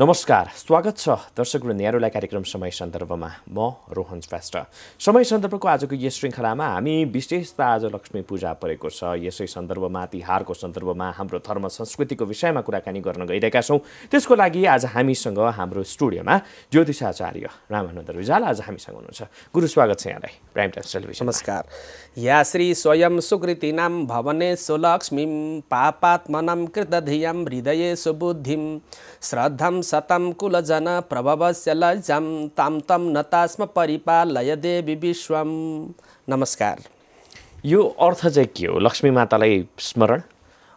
नमस्कार, स्वागत छ दर्शक र नेहरूलाई कार्यक्रम समय सन्दर्भमा। म रोहन श्रेष्ठ। समय सन्दर्भको आजको यस श्रृङ्खलामा हामी विशेषता आज लक्ष्मी पूजा परेको छ, यसै सन्दर्भमा, तिहारको सन्दर्भमा, हाम्रो धर्म संस्कृतिको विषयमा कुराकानी गर्न गइरहेका छौँ। त्यसको लागि आज हामीसँग हाम्रो स्टुडियोमा ज्योतिषाचार्य रामानन्द रिजाल आज हामीसँग हुनुहुन्छ। गुरु, स्वागत छ यहाँलाई प्राइम टाइम्स टेलिभिजन। नमस्कार। या श्री स्वयं सुकृतिनाम भवने सुलक्ष्मीम पापात्मनम कृतधियम हृदये सुबुद्धिम श्रद्धम सतम कुलजन प्रभवस्य लज्जम ताम तम नतास्म परिपालय देवी विश्वम। नमस्कार। यो अर्थ चाहिँ के हो? लक्ष्मी मातालाई स्मरण।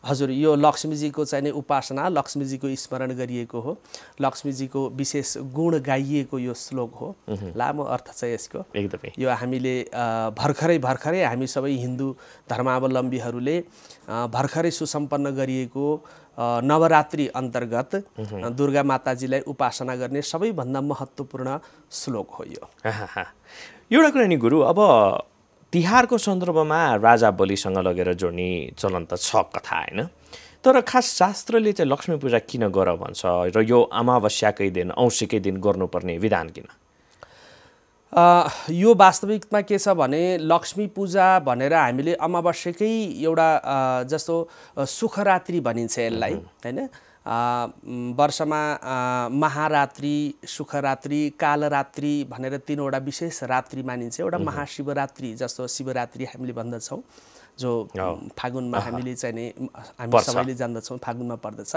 हजुर, यो लक्ष्मीजीको चाहिँ उपासना, लक्ष्मीजीको स्मरण गरिएको हो, लक्ष्मीजीको विशेष गुण गाइएको यो श्लोक हो। लामो अर्थ चाहिँ यसको एकदमै। यो हामीले भर्खरै हामी सबै हिन्दू धर्मावलम्बीहरूले भर्खरै सुसम्पन्न गरिएको नवरात्रि अन्तर्गत दुर्गा माताजीलाई उपासना गर्ने सबैभन्दा महत्त्वपूर्ण श्लोक हो यो। एउटा कुरा नि गुरु, अब तिहारको सन्दर्भमा राजा बलिसँग लगेर जोड्ने चलन त छ कथा होइन, तर खास शास्त्रले चाहिँ लक्ष्मी पूजा किन गर भन्छ र यो अमावस्याकै दिन, औँसीकै दिन गर्नुपर्ने विधान किन? यो वास्तविकमा के छ भने लक्ष्मी पूजा भनेर हामीले अमावस्याकै एउटा जस्तो सुखरात्रि भनिन्छ यसलाई होइन। वर्षमा महारात्रि, सुखरात्रि, कालरात्रि भनेर तीनवटा विशेष रात्रि मानिन्छ। एउटा महाशिवरात्रि जस्तो शिवरात्रि हामीले भन्दछौँ, जो फागुनमा हामीले चाहिँ नि हामी सबैले जान्दछौँ फागुनमा पर्दछ।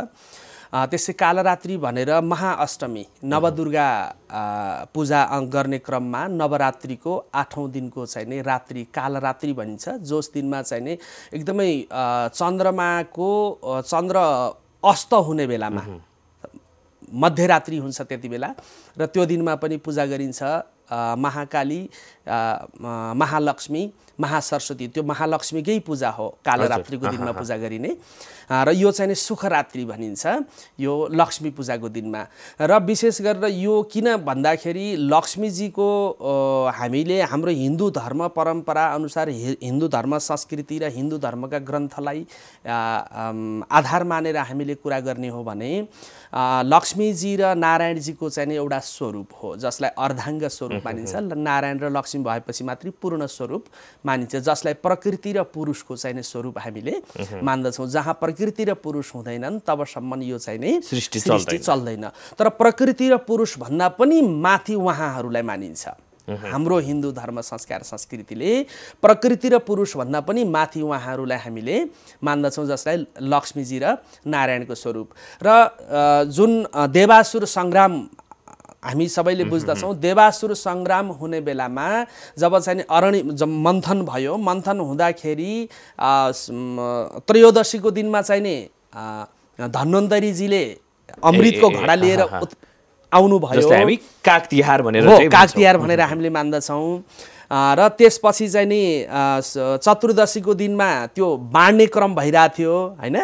त्यसै कालरात्रि भनेर महाअष्टमी नवदुर्गा पूजा गर्ने क्रममा नवरात्रिको 8औं दिनको चाहिँ नि रात्रि कालरात्रि भनिन्छ, जस दिनमा चाहिँ नि एकदमै चन्द्र अस्त हुने बेलामा मध्यरात्रि हुन्छ त्यति बेला, र त्यो दिनमा पनि पूजा गरिन्छ। महाकाली, महालक्ष्मी, महासरस्वती, त्यो महालक्ष्मीकै पूजा हो कालरात्रिको दिनमा पूजा गरिने, र यो चाहिँ नि सुखरात्रि भनिन्छ यो लक्ष्मी पूजाको दिनमा। र विशेष गरेर यो किन भन्दाखेरि लक्ष्मीजीको हामीले हाम्रो हिन्दू धर्म परम्परा अनुसार, हिन्दू धर्म संस्कृति र हिन्दू धर्मका ग्रन्थलाई आधार मानेर हामीले कुरा गर्ने हो भने लक्ष्मीजी र नारायणजीको चाहिँ नि एउटा स्वरूप हो जसलाई अर्धाङ्ग स्वरूप मानिन्छ। नारायण र लक्ष्मी भएपछि मात्रै पूर्ण स्वरूप मानिन्छ, जसलाई प्रकृति र पुरुषको चाहिने स्वरूप हामीले मान्दछौँ। जहाँ प्रकृति र पुरुष हुँदैनन् तबसम्म यो चाहिने सृष्टि चल्दैन, तर प्रकृति र पुरुष भन्दा पनि माथि उहाँहरूलाई मानिन्छ। हाम्रो हिन्दू धर्म संस्कार संस्कृतिले प्रकृति र पुरुषभन्दा पनि माथि उहाँहरूलाई हामीले मान्दछौँ, जसलाई लक्ष्मीजी र नारायणको स्वरूप। र जुन देवासुर सङ्ग्राम हामी सबैले बुझ्दछौँ, देवासुर सङ्ग्राम हुने बेलामा जब चाहिँ अरण्य मन्थन भयो, मन्थन हुँदाखेरि त्रयोदशीको दिनमा चाहिने धन्वन्तरीजीले अमृतको घडा लिएर आउनुभयो, काग तिहार भनेर हामीले मान्दछौँ। र त्यसपछि चाहिँ नि चतुर्दशीको दिनमा त्यो बाँड्ने क्रम भइरहेको थियो होइन,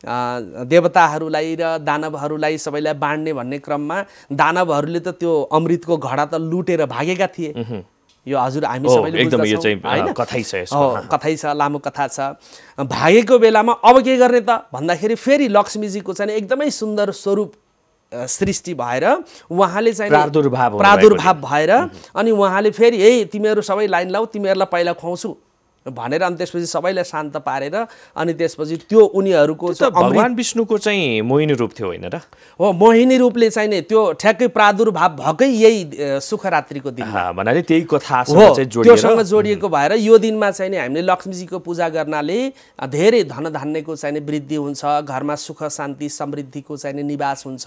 देवताहरूलाई र दानवहरूलाई सबैलाई बाँड्ने भन्ने क्रममा दानवहरूले त त्यो अमृतको घडा त लुटेर भागेका थिए। यो हजुर हामी सबैले बुझ्छौँ, कथाइ छ, लामो कथा छ। भागेको बेलामा अब के गर्ने त भन्दाखेरि फेरि लक्ष्मीजीको चाहिँ एकदमै सुन्दर स्वरूप सृष्टि भएर उहाँले चाहिँ प्रादुर्भाव भएर अनि उहाँले फेरि ए तिमीहरू सबै लाइन लाऊ, तिमीहरूलाई पहिला खुवाउँछु भनेर अनि त्यसपछि सबैलाई शान्त पारेर अनि त्यसपछि त्यो उनीहरूको भगवान विष्णुको चाहिँ मोहिनी रूप थियो होइन र? हो, मोहिनी रूपले चाहिँ नि त्यो ठ्याक्कै प्रादुर्भाव भएकै यही सुखरात्रिको दिन भन्नाले त्यही कथा त्योसँग जोडिएको भएर यो दिनमा चाहिँ नि हामीले लक्ष्मीजीको पूजा गर्नाले धेरै धनधान्यको चाहिँ वृद्धि हुन्छ, घरमा सुख शान्ति समृद्धिको चाहिँ निवास हुन्छ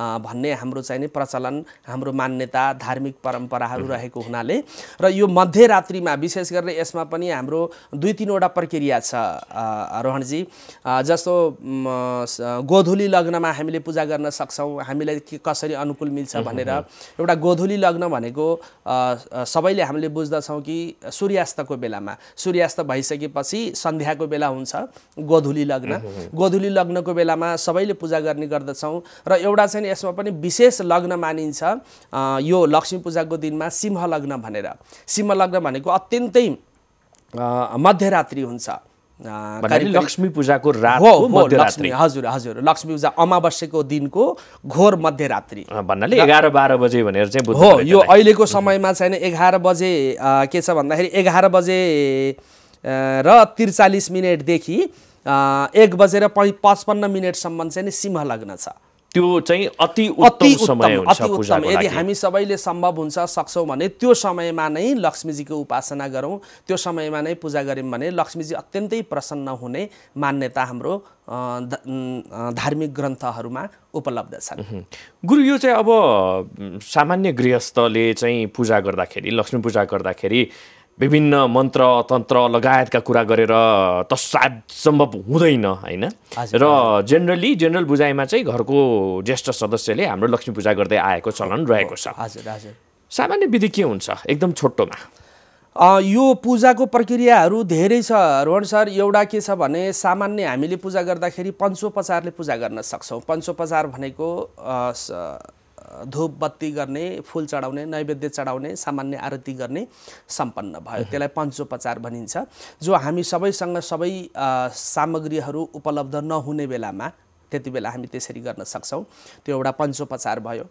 भन्ने हाम्रो चाहिँ प्रचलन, हाम्रो मान्यता, धार्मिक परम्पराहरू रहेको हुनाले। र यो मध्यरात्रिमा विशेष गरेर यसमा पनि हाम्रो 2-3 वटा प्रक्रिया छ रोहनजी। जस्तो गोधुली लग्नमा हामीले पूजा गर्न सक्छौँ, हामीलाई कसरी अनुकूल मिल्छ भनेर। एउटा गोधुली लग्न भनेको सबैले हामीले बुझ्दछौँ कि सूर्यास्तको बेलामा, सूर्यास्त भइसकेपछि सन्ध्याको बेला हुन्छ गोधुली लग्न। गोधुली लग्नको बेलामा सबैले पूजा गर्ने गर्दछौँ। र एउटा चाहिँ यसमा पनि विशेष लग्न मानिन्छ यो लक्ष्मी पूजाको दिनमा, सिंह लग्न भनेर। सिंह लग्न भनेको अत्यन्तै मध्यरात्रि हुन्छ, लक्ष्मी पूजा को रात को मध्यरात्रि हजुर हजुर लक्ष्मी पूजा अमावस्या को दिन को घोर मध्यरात्रि भन्नाले 11-12 बजे भनेर चाहिँ बुझ्नु पर्यो। हो यो अहिलेको समयमा चाहिँ 11 बजे के छ भन्दाखेरि 11 बजे र 43 मिनेट देखि 1 बजेर 55 मिनेट सम्म चाहिँ सिंह लग्न छ। त्यो चाहिँ अति उत्तम समय हुन्छ पूजाको लागि। यदि हामी सबैले सम्भव हुन्छ सक्छौं भने त्यो समयमा नै लक्ष्मीजीको उपासना गरौं, त्यो समयमा नै पूजा गरौं भने लक्ष्मीजी अत्यन्तै प्रसन्न हुने मान्यता हाम्रो धार्मिक ग्रन्थहरूमा उपलब्ध छन्। गुरु यो चाहिँ अब सामान्य गृहस्थले चाहिँ पूजा गर्दाखेरि लक्ष्मी पूजा गर्दाखेरि विभिन्न मन्त्र तन्त्र लगायतका कुरा गरेर त सायद सम्भव हुँदैन हैन, र जेनरल बुझाइमा चाहिँ घरको ज्येष्ठ सदस्यले हाम्रो लक्ष्मी पूजा गर्दै आएको चलन रहेको छ। हजुर हजुर सामान्य विधि के हुन्छ एकदम छोटोमा? यो पूजाको प्रक्रियाहरू धेरै छ रोहन सर। एउटा के छ भने सामान्य हामीले पूजा गर्दाखेरि पञ्चोपचारले पूजा गर्न सक्छौं। पञ्चोपचार भनेको धूप बत्ती गर्ने, फूल चढाउने, नैवेद्य चढाउने, सामान्य आरती गर्ने सम्पन्न भयो, त्यसलाई पञ्चोपचार भनिन्छ। जो हामी सबैसँग सबै सामग्रीहरू उपलब्ध नहुने बेलामा त्यति बेला हामी त्यसरी गर्न सक्छौं, त्यो एउटा पञ्चोपचार भयो।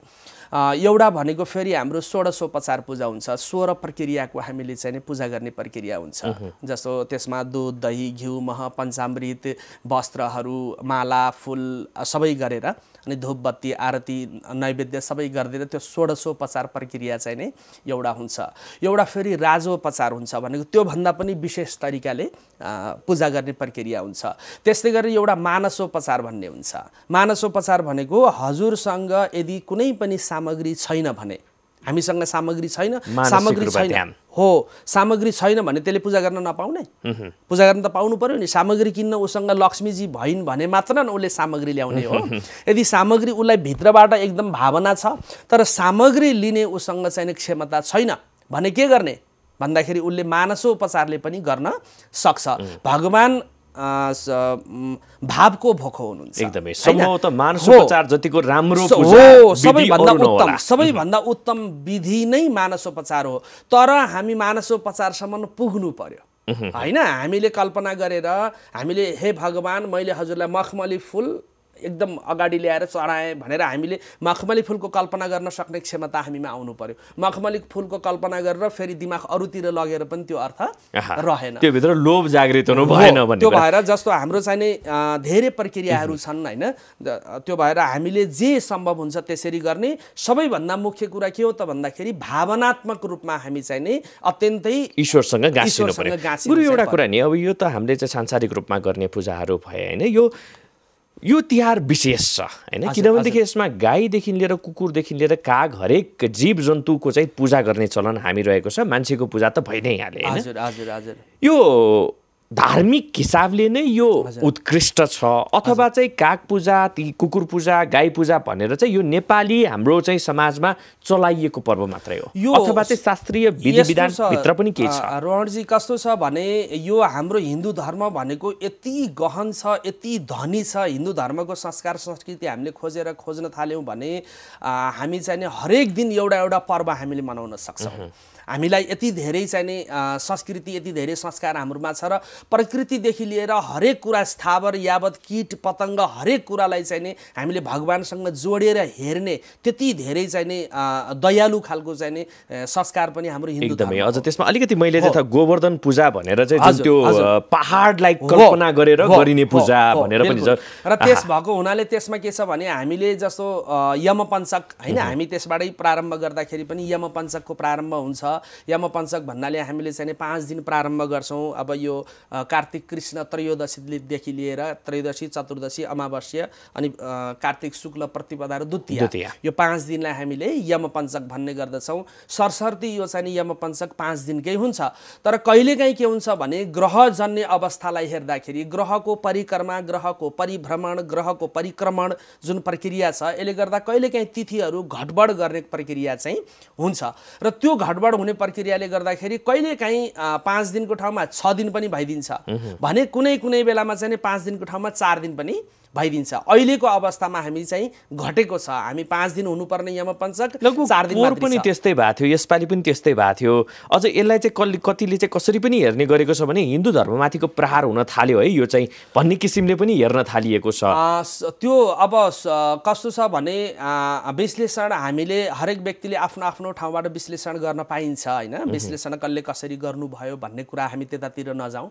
एउटा भनेको फेरि हाम्रो षोडशोपचार पूजा हुन्छ। 16 प्रक्रियाको हामीले चाहिँ पूजा गर्ने प्रक्रिया हुन्छ। जस्तो त्यसमा दूध, दही, घिउ, मह, पञ्चामृत, वस्त्रहरू, माला, फूल सबै गरेर अनि धूपबत्ती, आरती, नैवेद्य सबै गर्दै त्यो षोडशोपचार प्रक्रिया चाहिँ नि एउटा हुन्छ। एउटा फेरि राजोपचार हुन्छ भनेको त्यो भन्दा पनि विशेष तरिकाले पूजा गर्ने प्रक्रिया हुन्छ। त्यस्तै गरी एउटा मानसोपचार भन्ने हुन्छ। मानसोपचार भनेको हजुरसँग यदि कुनै पनि सामग्री छैन भने, हामीसँग सामग्री छैन हो, सामग्री छैन भने त्यसले पूजा गर्न नपाउने? पूजा गर्न त पाउनु पर्यो नि। सामग्री किन्न उसँग लक्ष्मीजी भइन् भने मात्र न उसले सामग्री ल्याउने हो। यदि सामग्री उसलाई भित्रबाट एकदम भावना छ तर सामग्री लिने उसँग चाहिँ क्षमता छैन भने के गर्ने भन्दाखेरि उसले मानसोपचारले पनि गर्न सक्छ। भगवान भावको भोको हुनुहुन्छ एकदमै। सम्भवत मानसोपचार जतिको राम्रो पूजा सबैभन्दा उत्तम विधि नै मानसोपचार हो। तर हामी मानसोपचारसम्म पुग्नु पर्यो हैन। हामीले कल्पना गरेर हामीले हे भगवान मैले हजुरलाई मखमली फूल एकदम अगाडि ल्याएर चढाएँ भनेर हामीले मखमली फुलको कल्पना गर्न सक्ने क्षमता हामीमा आउनु पर्यो। मखमली फुलको कल्पना गरेर फेरि दिमाग अरूतिर लगेर पनि त्यो अर्थ रहेन, त्यो भित्र लोभ जागृत हुनु भएन भन्ने। त्यो भएर जस्तो हाम्रो चाहिँ नि धेरै प्रक्रियाहरू छन् हैन, त्यो भएर हामीले जे सम्भव हुन्छ त्यसरी गर्ने। सबैभन्दा मुख्य कुरा के हो त भन्दाखेरि भावनात्मक रूपमा हामी चाहिँ नि अत्यन्तै ईश्वरसँग गाँसिनु पर्यो। गुरु एउटा कुरा नि, अब यो त हामीले चाहिँ सांसारिक रूपमा गर्ने पूजाहरू भए हैन, यो तिहार विशेष छ हैन, किनभनेदेखि यसमा गाईदेखि लिएर कुकुरदेखि लिएर काग हरेक जीव जन्तुको चाहिँ पूजा गर्ने चलन हामी रहेको छ। मान्छेको पूजा त भइ नै हाले हैन। हजुर हजुर हजुर यो धार्मिक हिसाबले नै यो उत्कृष्ट छ अथवा चाहिँ काग पूजा, कुकुर पूजा, गाई पूजा भनेर चाहिँ यो नेपाली हाम्रो चाहिँ समाजमा चलाइएको पर्व मात्रै हो अथवा चाहिँ शास्त्रीय विधि विधान भित्र पनि के छ? रोहनजी कस्तो छ भने यो हाम्रो हिन्दू धर्म भनेको यति गहन छ, यति धनी छ। हिन्दू धर्मको संस्कार संस्कृति हामीले खोज्न थाल्यौँ भने हामी चाहिँ हरेक दिन एउटा एउटा पर्व हामीले मनाउन सक्छौँ। हामीलाई यति धेरै चाहिने संस्कृति, यति धेरै संस्कार हाम्रोमा छ र प्रकृतिदेखि लिएर हरेक कुरा, स्थावर यावत, कीट पतङ्ग हरेक कुरालाई चाहिने हामीले भगवानसँग जोडेर हेर्ने त्यति धेरै चाहिने दयालु खालको चाहिने संस्कार पनि हाम्रो हिन्दू धर्म एकदमै। अझ त्यसमा अलिकति मैले चाहिँ गोवर्धन पूजा भनेर चाहिँ त्यो पहाडलाई कल्पना गरेर गरिने पूजा भनेर पनि र त्यस भएको हुनाले त्यसमा के छ भने हामीले जस्तो यमपञ्चक हैन, हामी त्यसबाटै प्रारम्भ गर्दाखेरि पनि यमपञ्चकको प्रारम्भ हुन्छ। यमपञ्चक भन्नाले हामीले चाहिँ 5 दिन प्रारम्भ गर्छौं। अब यो कार्तिक कृष्ण त्रयोदशीदेखि लिएर त्रयोदशी, चतुर्दशी, अमावस्या अनि कार्तिक शुक्ल प्रतिपदा र द्वितीया, यो 5 दिनलाई हामीले यमपञ्चक भन्ने गर्दछौं। सरस्वती यो चाहिँ यमपञ्चक 5 दिनकै हुन्छ। तर कहिलेकाहीँ के हुन्छ भने ग्रह जन्य अवस्थालाई हेर्दाखेरि ग्रहको परिक्रमा, ग्रहको परिभ्रमण, ग्रहको परिक्रमण जुन प्रक्रिया छ यसले गर्दा कहिलेकाहीँ तिथिहरू घटबड गर्ने प्रक्रिया चाहिँ हुन्छ र त्यो घटबड हुने प्रक्रियाले गर्दाखेरि कहिलेकाहीँ 5 दिनको ठाउँमा 6 दिन पनि भइदिन्छ भने कुनै कुनै बेलामा चाहिँ 5 दिनको ठाउँमा 4 दिन पनि भइदिन्छ। अहिलेको अवस्थामा हामी चाहिँ घटेको छ। हामी 5 दिन हुनुपर्ने यमपञ्चक 4 दिन मात्र पनि त्यस्तै भएको थियो, यसपाली पनि त्यस्तै भएको थियो। अझ यसलाई चाहिँ कतिले चाहिँ कसरी पनि हेर्ने गरेको छ भने हिन्दू धर्ममाथिको प्रहार हुन थाल्यो है, यो चाहिँ भन्ने किसिमले पनि हेर्न थालिएको छ। त्यो अब कस्तो छ भने विश्लेषण हामीले हरेक व्यक्तिले आफ्नो आफ्नो ठाउँबाट विश्लेषण गर्न पाइन्छ हैन। विश्लेषण कसले कसरी गर्नु भयो भन्ने कुरा हामी त्यतातिर नजाऊ।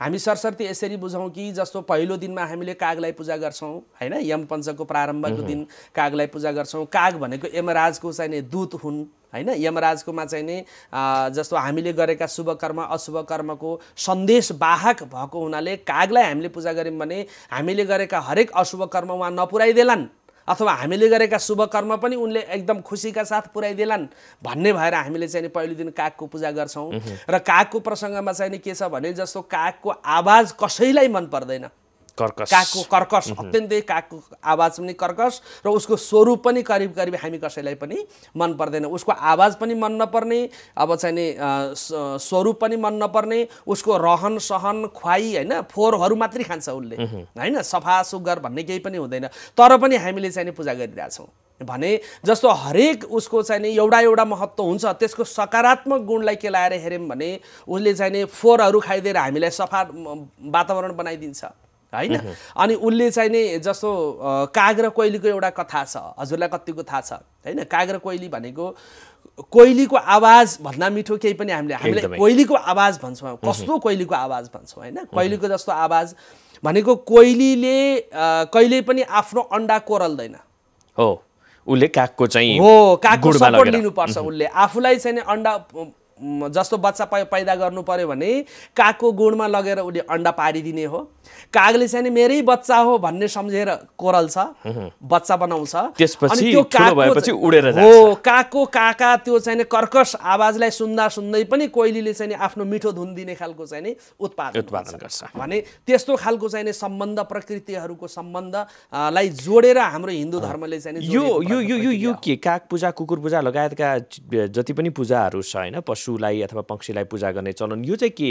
हामी सरसर्ती यसरी बुझौं कि जस्तो पहिलो दिनमा हामीले कागलाई पूजा गर्छौं हैन, यमपञ्चकको प्रारम्भको दिन कागलाई पूजा गर्छौं। काग भनेको यमराजको चाहिँ दूत हुन् हैन। यमराजकोमा चाहिँ नि जस्तो हामीले गरेका शुभ कर्म अशुभ कर्मको सन्देश वाहक भएको हुनाले कागलाई हामीले पूजा गर्यौं भने हामीले गरेका हरेक अशुभ कर्म उहाँ नपुर्याइदेलान् अथवा हामीले गरेका शुभ कर्म पनि उनले एकदम खुशीका साथ पुर्याइदेलान् भन्ने भएर हामीले चाहिँ पहिलो दिन कागको पूजा गर्छौं। र कागको प्रसंगमा चाहिँ के छ भने जस्तो कागको आवाज कसैलाई मन पर्दैन, कर्कस कागको कर्कस अत्यन्तै कागको आवाज पनि कर्कस र उसको स्वरूप पनि करीब करीब हामी कसैलाई पनि मन पर्दैन। उसको आवाज पनि मन नपर्ने, अब चाहिँ नि स्वरूप पनि मन नपर्ने, उसको रहन सहन ख्वाई हैन, फोहोरहरू मात्रै खान्छ उले हैन, सफा सुग्घर भन्ने केही पनि हुँदैन। तर पनि हामीले चाहिँ नि पूजा गरिरा छौं भने जस्तो हरेक उसको चाहिँ नि एउटा एउटा महत्त्व हुन्छ। त्यसको सकारात्मक गुणलाई के लाएर हेर्यौं भने उसले चाहिँ नि फोहोरहरू खाइदिएर हामीलाई सफा वातावरण बनाइदिन्छ हैन। अनि उनले चाहिँ नि जस्तो काग र कोइलीको एउटा कथा छ, हजुरलाई कतिको थाहा छ हैन। काग र कोइली भनेको कोइलीको आवाज भन्दा मिठो केही पनि हामीले हामीले कोइलीको आवाज भन्छौँ। कस्तो कोइलीको आवाज भन्छौँ हैन। कोइलीको जस्तो आवाज भनेको कोइलीले कहिल्यै पनि आफ्नो अण्डा कोरल्दैन हो, उले कागको चाहिँ हो कागको सपोर्ट लिनुपर्छ। उले आफूलाई चाहिँ नि अण्डा जस्तो बच्चा पैदा गर्नु पर्यो भने कागको गुणमा लगेर उले अण्डा पारिदिने हो। कागले चाहिँ मेरै बच्चा हो भन्ने सम्झेर कोरल्छ, बच्चा बनाउँछ, त्यसपछि ठुलो भएपछि उडेर जान्छ। हो कागको काका त्यो चाहिँ कर्कस आवाजलाई सुन्दा सुन्दै पनि कोइलीले चाहिँ आफ्नो मिठो धुन दिने खालको चाहिँ उत्पादन गर्छ। भने त्यस्तो खालको चाहिँ सम्बन्ध प्रकृतिहरूको सम्बन्धलाई जोडेर हाम्रो हिन्दू धर्मले चाहिँ यो यो यो यो के काग पूजा कुकुर पूजा लगायतका जति पनि पूजाहरू छ हैन, पशु अथवा पंक्षीलाई पूजा गर्ने चलन, यो चाहिँ के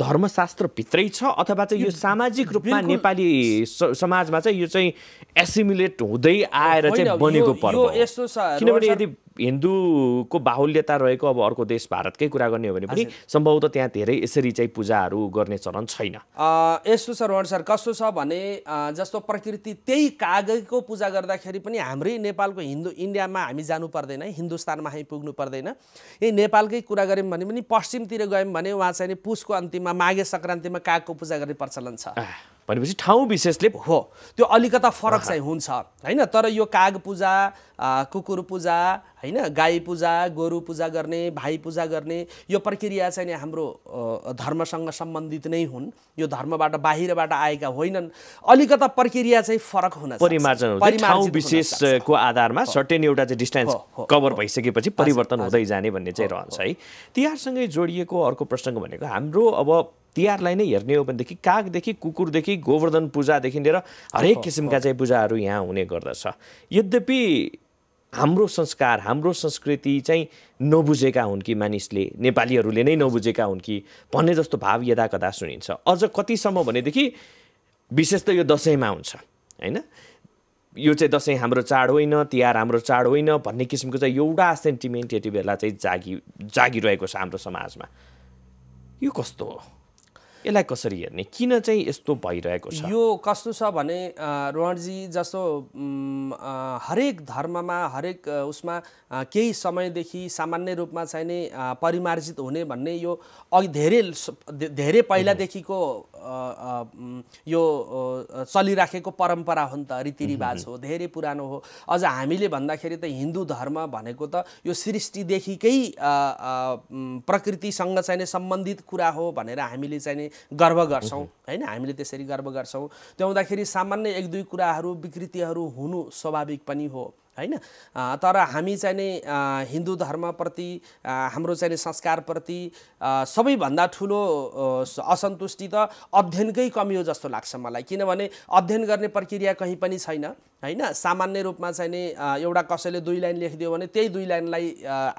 धर्मशास्त्र भित्रै छ अथवा चाहिँ यो सामाजिक रूपमा नेपाली समाजमा चाहिँ यो चाहिँ एसिमिलेट हुँदै आएर चाहिँ बनेको पर्व? किनभने यदि हिन्दूको बाहुल्यता रहेको अब अर्को देश भारतकै कुरा गर्ने हो भने पनि सम्भवतः त्यहाँ धेरै यसरी चाहिँ पूजाहरू गर्ने चलन छैन। यस्तो छ रोहन सर, कस्तो छ भने जस्तो प्रकृति त्यही कागको पूजा गर्दाखेरि पनि हाम्रै नेपालको हिन्दू इन्डियामा हामी जानु पर्दैन, हिन्दुस्तानमा हामी पुग्नु पर्दैन। यही नेपालकै कुरा गऱ्यौँ भने पनि पश्चिमतिर गयौँ भने उहाँ चाहिँ पुसको अन्तिममा माघे सङ्क्रान्तिमा कागको पूजा गर्ने प्रचलन छ। भनेपछि ठाउँ विशेषले हो त्यो अलिकता फरक चाहिँ हुन्छ हैन। तर यो काग पूजा कुकुर पूजा हैन, गाई पूजा गोरु पूजा गर्ने भाइ पूजा गर्ने यो प्रक्रिया चाहिँ नि हाम्रो धर्मसँग सम्बन्धित नै हुन्, यो धर्मबाट बाहिरबाट आएका होइनन्। अलिकता प्रक्रिया चाहिँ फरक हुन सक्छ, परिमार्जन हुन्छ ठाउँ विशेषको आधारमा, सर्टेन एउटा चाहिँ डिस्टेन्स कभर भइसकेपछि परिवर्तन हुँदै जाने भन्ने चाहिँ रहन्छ है। तिहारसँगै जोडिएको अर्को प्रसङ्ग भनेको हाम्रो अब तिहारलाई नै हेर्ने हो भनेदेखि कागदेखि कुकुरदेखि गोवर्धन पूजादेखि लिएर हरेक किसिमका चाहिँ पूजाहरू यहाँ हुने गर्दछ। यद्यपि हाम्रो संस्कार हाम्रो संस्कृति चाहिँ नबुझेका हुन् कि मानिसले, नेपालीहरूले नै नबुझेका हुन् कि भन्ने जस्तो भाव यदा कदा सुनिन्छ। अझ कतिसम्म भनेदेखि विशेष त यो दसैँमा हुन्छ हैन, यो चाहिँ दसैँ हाम्रो चाड होइन, तिहार हाम्रो चाड होइन भन्ने किसिमको चाहिँ एउटा सेन्टिमेन्ट यति बेला चाहिँ जागिरहेको छ हाम्रो समाजमा। यो कस्तो हो, यसलाई कसरी हेर्ने, किन चाहिँ यस्तो भइरहेको छ? यो कस्तो छ भने रोहनजी जस्तो हरेक धर्ममा हरेक उसमा केही समयदेखि सामान्य रूपमा चाहिँ नि परिमार्जित हुने भन्ने यो अघि धेरै धेरै पहिलादेखिको यो चलिराखेको परम्परा हो नि त, रीतिरिवाज हो, धेरै पुरानो हो। अझ हामीले भन्दाखेरि त हिन्दू धर्म भनेको त यो सृष्टिदेखिकै प्रकृतिसँग चाहिँ नि सम्बन्धित कुरा हो भनेर हामीले चाहिँ नि गर्व गर्छौं हैन, हामीले त्यसरी गर्व गर्छौं। त्यो हुँदाखेरि सामान्य एक दुई कुराहरू विकृतिहरू हुनु स्वाभाविक पनि हो हैन। तर हामी चाहिँ हिन्दू धर्मप्रति हाम्रो चाहिँ संस्कारप्रति सबैभन्दा ठुलो असन्तुष्टि त अध्ययनकै कमी हो जस्तो लाग्छ मलाई, किनभने अध्ययन गर्ने प्रक्रिया कहीं पनि छैन हैन। सामान्य रूपमा चाहिँ एउटा कसैले दुई लाइन लेखिदियो भने त्यही दुई लाइनलाई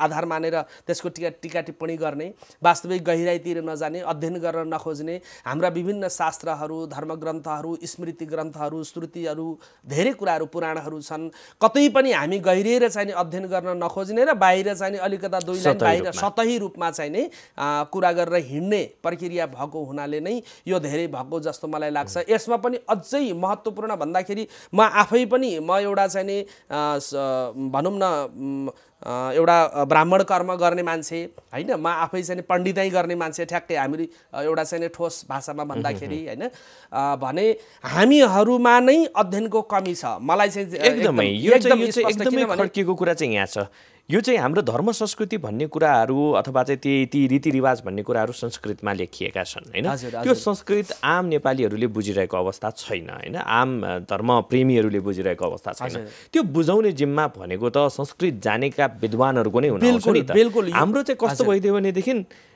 आधार मानेर त्यसको टीका टिप्पणी गर्ने, वास्तविक गहिराइतिर नजाने, अध्ययन गर्न नखोज्ने। हाम्रा विभिन्न शास्त्रहरू, धर्मग्रन्थहरू, स्मृति ग्रन्थहरू, श्रुतिहरू, धेरै कुराहरू, पुराणहरू छन्, कतै पनि हामी गहिरेर चाहिँ अध्ययन गर्न नखोज्ने र बाहिर चाहिँ अलिकता दुई लाइन बाहिर सतही रूपमा चाहिँ नि कुरा गरेर हिँड्ने प्रक्रिया भएको हुनाले नै यो धेरै भएको जस्तो मलाई लाग्छ। यसमा पनि अझै महत्त्वपूर्ण भन्दाखेरि म आफै पनि म एउटा चाहिँ नि भनौँ न एउटा ब्राह्मण कर्म गर्ने मान्छे हैन, म आफै चाहिँ पण्डितै गर्ने मान्छे, ठ्याक्कै हामी एउटा चाहिँ ठोस भाषामा भन्दाखेरि हैन, भने हामीहरुमा नै अध्ययनको कमी छ। मलाई चाहिँ एकदमै यो चाहिँ खड्किएको कुरा चाहिँ यहाँ छ। यो चाहिँ हाम्रो धर्म संस्कृति भन्ने कुराहरू अथवा चाहिँ ती रीतिरिवाज भन्ने कुराहरू संस्कृतमा लेखिएका छन् हैन। त्यो संस्कृत आम नेपालीहरूले बुझिरहेको अवस्था छैन हैन, आम धर्मप्रेमीहरूले बुझिरहेको अवस्था छैन। त्यो बुझाउने जिम्मा भनेको त संस्कृत जानेका विद्वानहरूको नै हुनुपर्छ नि त। हाम्रो चाहिँ कस्तो भइदियो भनेदेखि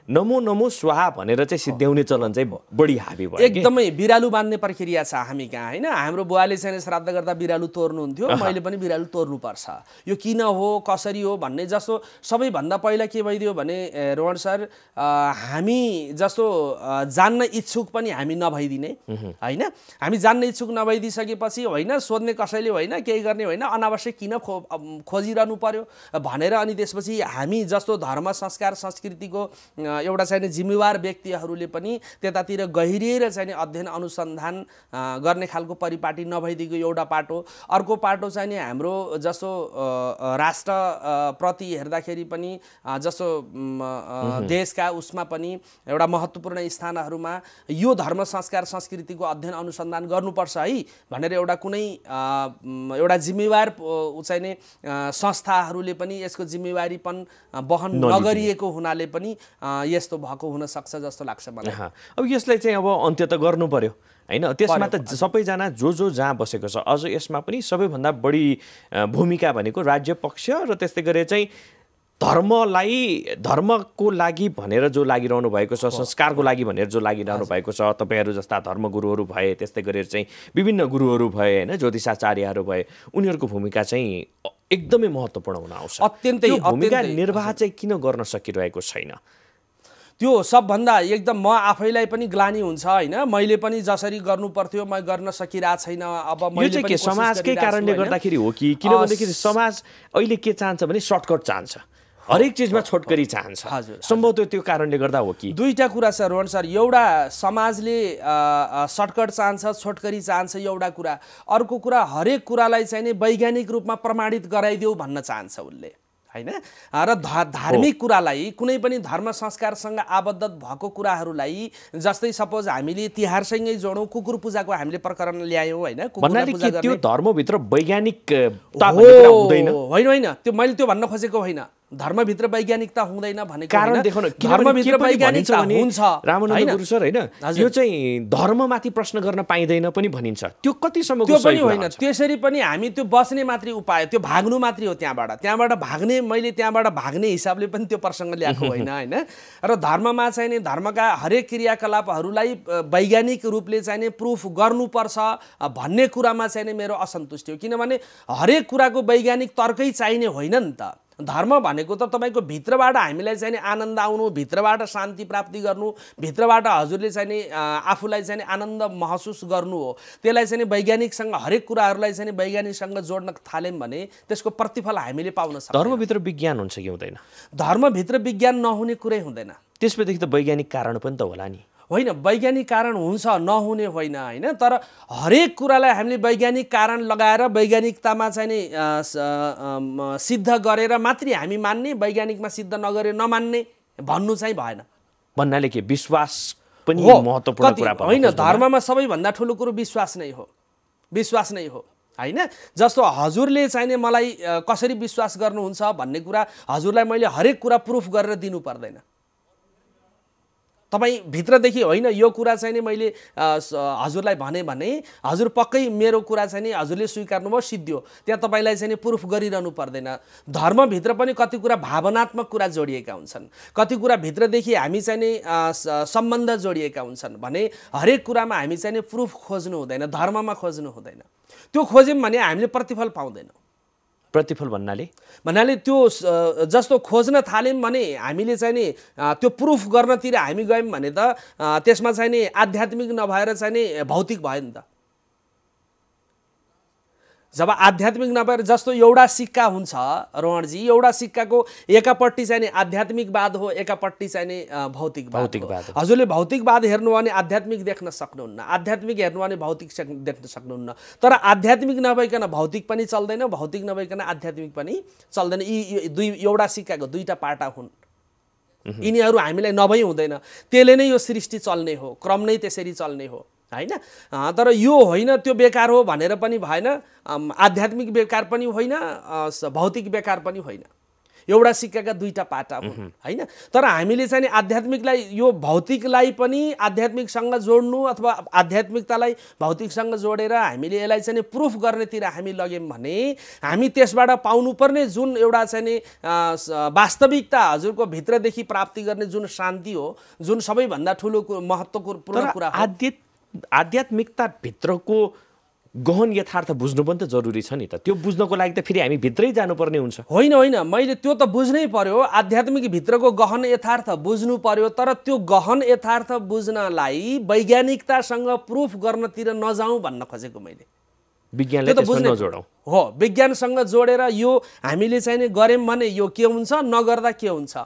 नमो नमो स्वाहा भनेर चाहिँ सिद्ध्याउने चलन चाहिँ बढी हाबी भयो। एकदमै बिरालु बाँध्ने प्रक्रिया छ हामी कहाँ हैन। हाम्रो बुवाले चाहिँ श्राद्ध गर्दा बिरालु तोर्नुहुन्थ्यो, मैले पनि बिरालु तोर्नुपर्छ, यो किन हो, कसरी हो भन्ने। जस्तो सबैभन्दा पहिला के भइदियो भने रोहन सर, हामी जस्तो जान्न इच्छुक पनि हामी नभइदिने हैन। हामी जान्न इच्छुक नभइदिसकेपछि होइन सोध्ने कसैले, होइन केही गर्ने होइन, अनावश्यक किन खोजिरहनु पर्यो भनेर। अनि त्यसपछि हामी जस्तो धर्म संस्कार संस्कृतिको एउटा चाहिँ जिम्मेवार व्यक्तिहरूले पनि त्यतातिर गहिरिएर चाहिँ अध्ययन अनुसन्धान गर्ने खालको परिपाटी नभइदिएको एउटा पाटो। अर्को पाटो चाहिँ हाम्रो जस्तो राष्ट्र प्रति हेर्दाखेरि पनि जस्तो देशका उसमा पनि एउटा महत्त्वपूर्ण स्थानहरूमा यो धर्म संस्कार संस्कृतिको अध्ययन अनुसन्धान गर्नुपर्छ है भनेर एउटा कुनै एउटा जिम्मेवार चाहिँ संस्थाहरूले पनि यसको जिम्मेवारीपन वहन नगरिएको हुनाले पनि यस्तो भएको हुन सक्छ जस्तो लाग्छ मलाई। अब यसलाई चाहिँ अब अन्त्य त गर्नु पर्यो हैन। त्यसमा त सबैजना जो जो जहाँ बसेको छ। अझ यसमा पनि सबैभन्दा बढी भूमिका भनेको राज्य पक्ष र त्यस्तै गरे चाहिँ धर्मलाई धर्मको लागि भनेर जो लागिरहनु भएको छ, संस्कारको लागि भनेर जो लागिरहनु भएको छ, तपाईहरू जस्ता धर्मगुरुहरू भए, त्यस्तै गरेर चाहिँ विभिन्न गुरुहरू भए हैन, ज्योतिषाचार्यहरू भए, उनीहरूको भूमिका चाहिँ एकदमै महत्त्वपूर्ण हुन आउँछ। अत्यन्तै भूमिका निर्वाह चाहिँ किन गर्न सकिरहेको छैन त्यो सबभन्दा एकदम म आफैलाई पनि ग्लानी हुन्छ हैन। मैले पनि जसरी गर्नु पर्थ्यो म गर्न सकिरा छैन। अब मैले के समाजकै कारणले गर्दाखेरि हो कि किन भन्दाखेरि समाज अहिले के चाहन्छ भने सर्टकट चाहन्छ, हरेक चीजमा छोटकरी चाहन्छ। सम्भवतः त्यो कारणले गर्दा हो कि दुईटा कुरा छ रोहन सर, एउटा समाजले सर्टकट चाहन्छ, छोटकरी चाहन्छ एउटा कुरा, अर्को कुरा हरेक कुरालाई चाहिँ नि वैज्ञानिक रूपमा प्रमाणित गराइदेऊ भन्न चाहन्छ उसले हैन। र धार्मिक कुरालाई, कुनै पनि धर्म संस्कारसँग आबद्ध भएको कुराहरूलाई, जस्तै सपोज हामीले तिहारसँगै जोडौँ, कुकुर पूजाको हामीले प्रकरण ल्यायौँ हैन, कुकुर पूजा गर्ने त्यो धर्मभित्र वैज्ञानिक हुँदैन होइन होइन त्यो मैले त्यो भन्न खोजेको होइन, धर्मभित्र वैज्ञानिकता हुँदैन भनेको कारण देखाउन, धर्मभित्र वैज्ञानिकता हुन्छ। रामानन्द गुरु सर हैन, यो चाहिँ धर्ममाथि प्रश्न गर्न पाइदैन पनि भनिन्छ, त्यो कतिसम्म त्यो पनि होइन। त्यसरी पनि हामी त्यो बस्ने मात्रै उपाय, त्यो भाग्नु मात्रै हो त्यहाँबाट, भाग्ने मैले त्यहाँबाट भाग्ने हिसाबले पनि त्यो प्रसङ्ग ल्याएको होइन हैन। र धर्ममा चाहिँ नि धर्मका हरेक क्रियाकलापहरूलाई वैज्ञानिक रूपले चाहिँ नि प्रुफ गर्नुपर्छ भन्ने कुरामा चाहिँ नि मेरो असन्तुष्टि हो, किनभने हरेक कुराको वैज्ञानिक तर्कै चाहिने होइन नि त। धर्म भनेको त तपाईको भित्रबाट हामीलाई चाहिँ नि आनन्द आउनु, भित्रबाट शान्ति प्राप्ति गर्नु, भित्रबाट हजुरले चाहिँ नि आफूलाई चाहिँ नि आनन्द महसुस गर्नु हो। त्यसलाई चाहिँ नि वैज्ञानिकसँग हरेक कुराहरूलाई चाहिँ नि वैज्ञानिकसँग जोड्न थाल्यौँ भने त्यसको प्रतिफल हामीले पाउन सक्छौँ। धर्मभित्र विज्ञान हुन्छ कि हुँदैन? धर्मभित्र विज्ञान नहुने कुरै हुँदैन। त्यसपछि त वैज्ञानिक कारण पनि त होला नि होइन। वैज्ञानिक कारण हुन्छ नहुने होइन हैन, तर हरेक कुरालाई हामीले वैज्ञानिक कारण लगाएर वैज्ञानिकतामा चाहिँ नि सिद्ध गरेर मात्रै हामी मान्ने, वैज्ञानिकमा सिद्ध नगरे नमान्ने भन्नु चाहिँ भएन। भन्नाले के विश्वास पनि महत्त्वपूर्ण कुरा होइन? धर्ममा सबैभन्दा ठुलो कुरो विश्वास नै हो, विश्वास नै हो हैन। जस्तो हजुरले चाहिँ नि मलाई कसरी विश्वास गर्नुहुन्छ भन्ने कुरा हजुरलाई मैले हरेक कुरा प्रुफ गरेर दिनु पर्दैन तपाई भित्रदेखि होइन यो कुरा चाहिँ नि मैले हजुरलाई भने हजुर पक्कै मेरो कुरा चाहिँ नि हजुरले स्वीकार्नुभयो सिद्धियो। त्यहाँ तपाईलाई चाहिँ नि प्रुफ गरिरहनु पर्दैन। धर्म भित्र पनि कति कुरा भावनात्मक कुरा जोडिएका हुन्छन्, कति कुरा भित्रदेखि हामी चाहिँ नि सम्बन्ध जोडिएका हुन्छन् भने हरेक कुरामा हामी चाहिँ नि प्रुफ खोज्नु हुँदैन, धर्ममा खोज्नु हुँदैन। त्यो खोज्यौं भने हामीले प्रतिफल पाउँदैनौँ। प्रतिफल भन्नाले त्यो जस्तो खोज्न थाल्यौं भने हामीले चाहिँ नि त्यो प्रुफ गर्नतिर हामी गयौं भने त त्यसमा चाहिँ नि आध्यात्मिक नभएर चाहिँ नि भौतिक भयो नि त। जब आध्यात्मिक नभएर जस्तो एउटा सिक्का हुन्छ रोहनजी, एउटा सिक्काको एकापट्टि चाहिँ नि आध्यात्मिकवाद हो, एकापट्टि चाहिँ नि भौतिकवाद। हजुरले भौतिकवाद हेर्नु भने आध्यात्मिक देख्न सक्नुहुन्न, आध्यात्मिक हेर्नु भने भौतिक देख्न सक्नुहुन्न। तर आध्यात्मिक नभइकन भौतिक पनि चल्दैन, भौतिक नभइकन आध्यात्मिक पनि चल्दैन। यी दुई एउटा सिक्काको दुईटा पाटा हुन्, यिनीहरू हामीलाई नभई हुँदैन। त्यसले नै यो सृष्टि चल्ने हो, क्रम नै त्यसरी चल्ने हो हैन। तर यो होइन त्यो बेकार हो भनेर पनि भएन, आध्यात्मिक बेकार पनि होइन, भौतिक बेकार पनि होइन, एउटा सिक्काका दुईटा पाटा हुन् हैन। तर हामीले चाहिँ नि आध्यात्मिकलाई यो भौतिकलाई पनि आध्यात्मिकसँग जोड्नु अथवा आध्यात्मिकतालाई भौतिकसँग जोडेर हामीले यसलाई चाहिँ नि प्रुफ गर्नेतिर हामी लग्यौं भने हामी त्यसबाट पाउनुपर्ने जुन एउटा चाहिँ नि वास्तविकता हजुरको भित्रदेखि प्राप्ति गर्ने जुन शान्ति हो, जुन सबैभन्दा ठूलो महत्त्वपूर्ण कुरा हो। आध्यात्मिकता भित्रको गहन यथार्थ बुझ्नु पनि त जरुरी छ नि त। त्यो बुझ्नको लागि त फेरि हामी भित्रै जानुपर्ने हुन्छ। होइन होइन, मैले त्यो त बुझ्नै पर्यो, आध्यात्मिक भित्रको गहन यथार्थ बुझ्नु पर्यो। तर त्यो गहन यथार्थ बुझ्नलाई वैज्ञानिकतासँग प्रुफ गर्नतिर नजाउँ भन्न खोजेको मैले। विज्ञानले त बुझ्न जोडौँ हो, विज्ञानसँग जोडेर यो हामीले चाहिँ नि गऱ्यौँ भने यो के हुन्छ, नगर्दा के हुन्छ।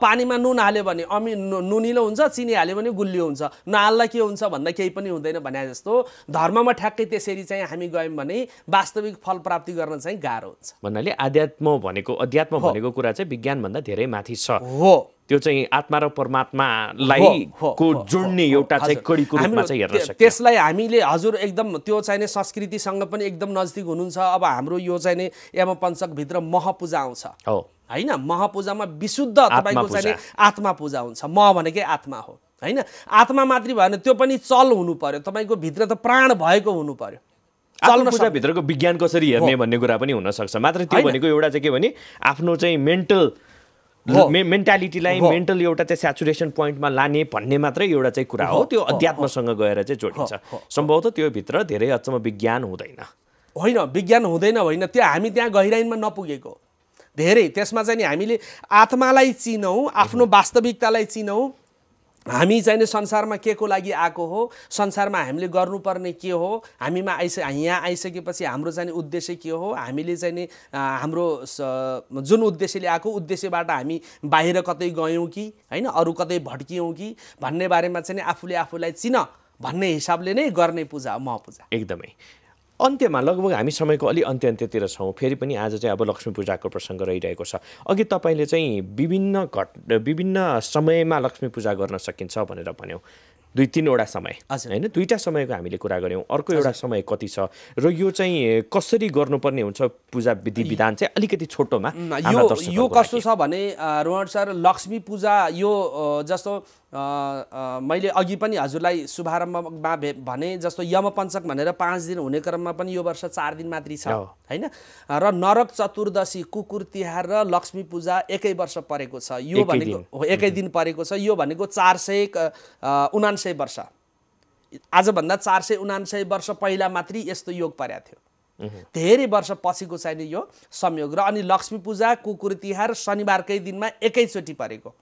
पानीमा नुन हाल्यो भने अमी नुनिलो हुन्छ, चिनी हाल्यो भने गुलियो हुन्छ, नहाल्दा के हुन्छ भन्दा केही पनि हुँदैन भने जस्तो धर्ममा ठ्याक्कै त्यसरी चाहिँ हामी गयौँ भने वास्तविक फल प्राप्ति गर्न चाहिँ गाह्रो हुन्छ। भन्नाले अध्यात्म भनेको कुरा चाहिँ विज्ञानभन्दा धेरै माथि छ हो। त्यो चाहिँ आत्मा र परमात्मालाई को जोड्ने एउटा चाहिँ कडीको रूपमा चाहिँ हेर्न सक्छौं। त्यसलाई हामीले हजुर एकदम त्यो चाहिँ नि संस्कृतिसँग पनि एकदम नजिक हुनुहुन्छ। अब हाम्रो यो चाहिँ नि यमपञ्चक भित्र महपूजा आउँछ हैन। महपूजामा विशुद्ध तपाईको चाहिँ आत्मा पूजा हुन्छ। मह भनेकै आत्मा हो हैन। आत्मा मात्र भएन, त्यो पनि चल हुनु पर्यो, तपाईको भित्र त प्राण भएको हुनु पर्यो। चलन पूजा भित्रको विज्ञान कसरी हेर्ने भन्ने कुरा पनि हुन सक्छ। मात्र त्यो भनेको एउटा चाहिँ के भने आफ्नो चाहिँ मेन्टालिटीलाई मेन्टल एउटा चाहिँ स्याचुरेसन पोइन्टमा लाने भन्ने मात्रै एउटा चाहिँ कुरा हो। त्यो अध्यात्मसँग गएर चाहिँ जोडिन्छ। सम्भवतः त्यो भित्र धेरै अचम्म विज्ञान हुँदैन। होइन, विज्ञान हुँदैन होइन, त्यो हामी त्यहाँ गहिराइनमा नपुगेको धेरै। त्यसमा चाहिँ नि हामीले आत्मालाई चिनौँ, आफ्नो वास्तविकतालाई चिनौँ। हामी चाहिँ नि संसारमा के को लागि आएको हो, संसारमा हामीले गर्नुपर्ने के हो, हामीमा यहाँ आइसकेपछि हाम्रो चाहिँ नि उद्देश्य के हो, हामीले चाहिँ नि हाम्रो जुन उद्देश्यले आएको उद्देश्यबाट हामी बाहिर कतै गयौँ कि हैन, अरू कतै भड्कियौँ कि भन्ने बारेमा चाहिँ नि आफूले आफूलाई चिन भन्ने हिसाबले नै गर्ने पूजा महपूजा। एकदमै अन्त्यमा लगभग हामी समयको अलि अन्त्यतिर छौँ। फेरि पनि आज चाहिँ अब लक्ष्मी पूजाको प्रसङ्ग रहिरहेको छ। अघि तपाईँले चाहिँ विभिन्न समयमा लक्ष्मी पूजा गर्न सकिन्छ भनेर भन्यौँ। दुई तीनवटा समय हैन, दुईटा समयको हामीले कुरा गऱ्यौँ। अर्को एउटा समय कति छ र यो चाहिँ कसरी गर्नुपर्ने हुन्छ, पूजा विधि विधान चाहिँ अलिकति छोटोमा यो कस्तो छ भने रोहन सर, लक्ष्मी पूजा यो जस्तो मैले अघि पनि हजुरलाई शुभारम्भमा भने जस्तो यमपञ्चक भनेर 5 दिन हुने क्रममा पनि यो वर्ष 4 दिन मात्रै छ हैन। र नरक चतुर्दशी, कुकुर तिहार र लक्ष्मी पूजा एकै वर्ष परेको छ। यो भनेको एकै दिन परेको छ। यो भनेको 479 वर्ष, आजभन्दा 479 वर्ष पहिला मात्रै यस्तो योग परेको थियो। धेरै वर्ष पछिको चाहिँ नि यो संयोग। र अनि लक्ष्मी पूजा, कुकुर तिहार शनिबारकै दिनमा एकैचोटि परेको।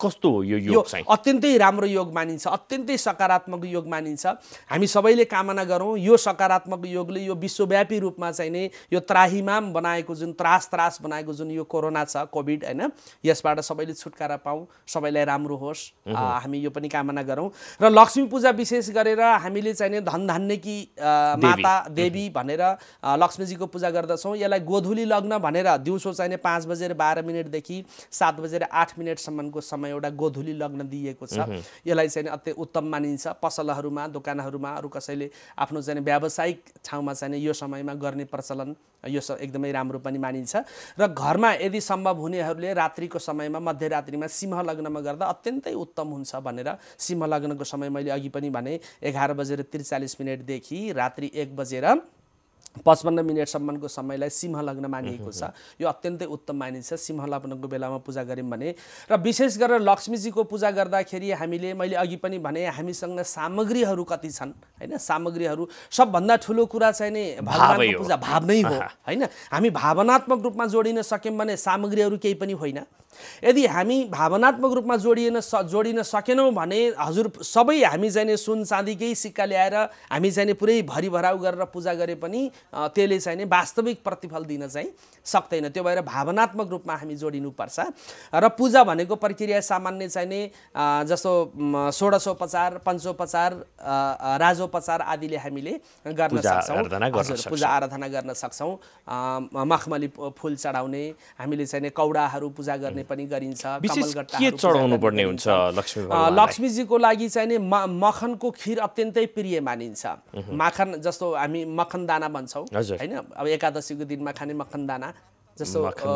कस्तो हो यो योग? चाहिँ अत्यन्तै राम्रो योग मानिन्छ, अत्यन्तै सकारात्मक योग मानिन्छ। हामी सबैले कामना गरौँ यो सकारात्मक योगले यो विश्वव्यापी रूपमा चाहिँ नि यो त्राहिमाम बनाएको जुन त्रास बनाएको जुन यो कोरोना छ, कोभिड हैन, यसबाट सबैले छुटकारा पाऊँ, सबैलाई राम्रो होस्, हामी यो पनि कामना गरौँ। र लक्ष्मी पूजा विशेष गरेर हामीले चाहिँ नि धनधान्यकी माता देवी भनेर लक्ष्मीजीको पूजा गर्दछौँ। यसलाई गोधुली लग्न भनेर दिउँसो चाहिँ नि 5:12 देखि 7:08 सम्म को समय एउटा गोधुली लग्न दिएको छ। यसलाई चाहिँ अत्य उत्तम मानिन्छ। पसलहरूमा, दोकानहरूमा, अरु कसैले आफ्नो चाहिँ व्यावसायिक ठाउँमा चाहिँ यो समयमा गर्ने प्रचलन यो एकदमै राम्रो पनि मानिन्छ। र घरमा यदि सम्भव हुनेहरूले रात्रिको समयमा, मध्यरात्रिमा सिंह लग्नमा गर्दा अत्यन्तै उत्तम हुन्छ भनेर सिंह लग्नको समय मैले अघि पनि भने 11:43 देखि रात्रि 1:55 को समयलाई सिंह लग्न मानिएको छ। यो अत्यन्तै उत्तम मानिन्छ। सिंह लग्नको बेलामा पूजा गर्यौं भने र विशेष गरेर लक्ष्मीजीको पूजा गर्दाखेरि हामीले, मैले अघि पनि भने, हामीसँग सामग्रीहरू कति छन् हैन, सामग्रीहरू सबभन्दा ठूलो कुरा चाहिँ नि भगवानको पूजा भाव नै हो हैन। हामी भावनात्मक रूपमा जोडिन सक्यौं भने सामग्रीहरू केही पनि होइन। यदि हामी भावनात्मक रूपमा जोडिन सकेनौं भने हजुर सबै हामी चाहिँ नि सुन चाँदीकै सिक्का ल्याएर हामी चाहिँ नि पुरै भरिभराउ गरेर पूजा गरे पनि त्यसले चाहिँ नि वास्तविक प्रतिफल दिन चाहिँ सक्दैन। त्यो भएर भावनात्मक रूपमा हामी जोडिनुपर्छ। र पूजा भनेको प्रक्रिया सामान्य चाहिँ नि जस्तो षोडशोपचार, पञ्चोपचार, राजोपचार आदिले हामीले गर्न सक्छौं, पूजा आराधना गर्न सक्छौं। मखमली फूल चढाउने, हामीले चाहिँ नि कौडाहरू पूजा गर्ने पनि गरिन्छ। के चढाउनु पर्ने हुन्छ लक्ष्मी भगवान? लक्ष्मीजीको लागि चाहिँ नि मखनको खीर अत्यन्तै प्रिय मानिन्छ। मखन जस्तो हामी मखन दाना भन्छौं हैन, अब एकादशीको दिनमा खाने मखन दाना जस्तो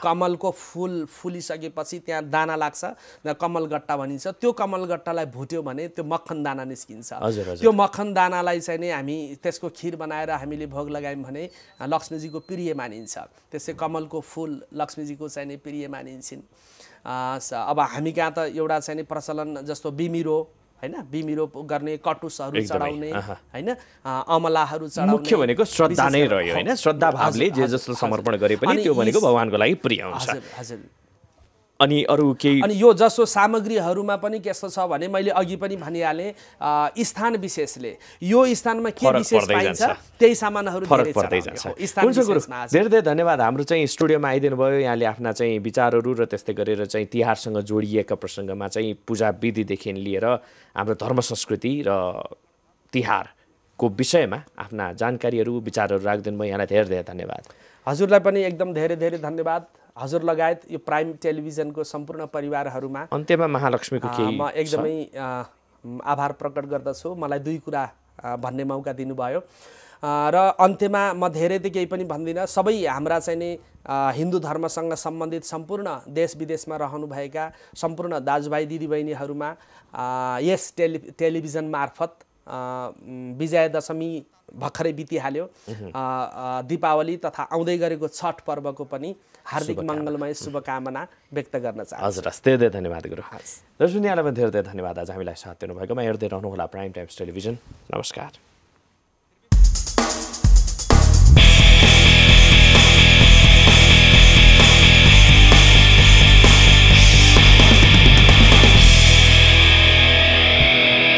कमलको फूल फुलिसकेपछि त्यहाँ दाना लाग्छ, कमल गट्टा भनिन्छ। त्यो कमल गट्टालाई भुट्यो भने त्यो मक्खन दाना निस्किन्छ। त्यो मक्खन दानालाई चाहिँ नि हामी त्यसको खीर बनाएर हामीले भोग लगायौं भने लक्ष्मीजीको प्रिय मानिन्छ। त्यसै कमलको फूल लक्ष्मीजीको चाहिँ नि प्रिय मानिन्छन्। अब हामी कहाँ त एउटा चाहिँ नि प्रचलन जस्तो बिमिरो हैन, बिमिरो गर्ने, कटुसहरु चढाउने हैन, अमलाहरु चढाउने, मुख्य भनेको श्रद्धा नै रह्यो हैन। श्रद्धा भावले जे जस्तो समर्पण गरे पनि त्यो भनेको भगवानको लागि प्रिय हुन्छ। हजुर हजुर। अनि अरु केही, अनि यो जसो सामग्रीहरुमा पनि कस्तो छ भने मैले अघि पनि भनिहाले, स्थान विशेषले यो स्थानमा के विशेष पाइन्छ त्यही सामानहरु धेरै छन्। धेरै धेरै धन्यवाद। हाम्रो चाहिँ स्टुडियोमा आइदिनु भयो। यहाँले आफ्ना चाहिँ विचारहरु र त्यस्तै गरेर चाहिँ तिहारसँग जोडिएका प्रसंगमा चाहिँ पूजा विधिदेखि लिएर हाम्रो धर्म संस्कृति र तिहारको विषयमा आफ्ना जानकारीहरु, विचारहरु राख्दिनु भयो। यहाँलाई धेरै धेरै धन्यवाद। हजुरलाई पनि एकदम धेरै धेरै धन्यवाद। हजुर लगायत यो प्राइम टेलिभिजनको सम्पूर्ण परिवारहरूमा अन्त्यमा महालक्ष्मीको केही म एकदमै आभार प्रकट गर्दछु। मलाई दुई कुरा भन्ने मौका दिनुभयो र अन्त्यमा म धेरै त केही पनि भन्दिनँ। सबै हाम्रा चाहिँ नि हिन्दू धर्मसँग सम्बन्धित सम्पूर्ण देश विदेशमा रहनुभएका सम्पूर्ण दाजुभाइ दिदीबहिनीहरूमा यस टेलिभिजन मार्फत विजयादशमी भर्खरै बितिहाल्यो, दीपावली तथा आउँदै गरेको छठ पर्वको पनि हार्दिक मङ्गलमय शुभकामना व्यक्त गर्न चाहन्छु। हजुर, धेरै धन्यवाद गुरु। दर्शक यहाँलाई पनि धेरै धेरै धन्यवाद आज हामीलाई साथ दिनुभएकोमा। हेर्दै रहनुहोला प्राइम टाइम्स टेलिभिजन। नमस्कार।